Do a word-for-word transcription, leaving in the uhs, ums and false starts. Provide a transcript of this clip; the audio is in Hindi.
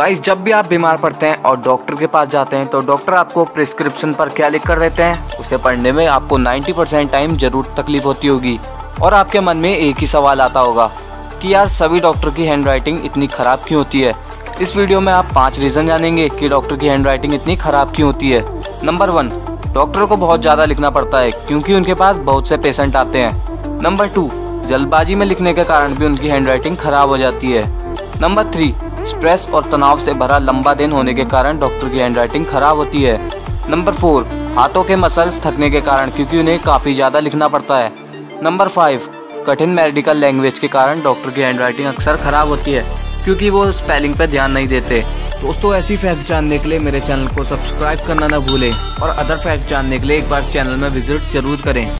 गाइस, जब भी आप बीमार पड़ते हैं और डॉक्टर के पास जाते हैं तो डॉक्टर आपको प्रिस्क्रिप्शन पर क्या लिख कर देते हैं उसे पढ़ने में आपको नब्बे परसेंट टाइम जरूर तकलीफ होती होगी। और आपके मन में एक ही सवाल आता होगा कि यार सभी डॉक्टर की हैंडराइटिंग इतनी ख़राब क्यों होती है। इस वीडियो में आप पाँच रीज़न जानेंगे कि डॉक्टर की हैंडराइटिंग इतनी ख़राब क्यों होती है। नंबर वन, डॉक्टर को बहुत ज़्यादा लिखना पड़ता है क्योंकि उनके पास बहुत से पेशेंट आते हैं। नंबर टू, जल्दबाजी में लिखने के कारण भी उनकी हैंडराइटिंग ख़राब हो जाती है। नंबर थ्री, स्ट्रेस और तनाव से भरा लंबा दिन होने के कारण डॉक्टर की हैंडराइटिंग खराब होती है। नंबर फोर, हाथों के मसल्स थकने के कारण क्योंकि उन्हें काफ़ी ज़्यादा लिखना पड़ता है। नंबर फाइव, कठिन मेडिकल लैंग्वेज के कारण डॉक्टर की हैंडराइटिंग अक्सर ख़राब होती है क्योंकि वो स्पेलिंग पर ध्यान नहीं देते। दोस्तों, ऐसी फैक्ट्स जानने के लिए मेरे चैनल को सब्सक्राइब करना ना भूलें और अदर फैक्ट्स जानने के लिए एक बार चैनल में विजिट जरूर करें।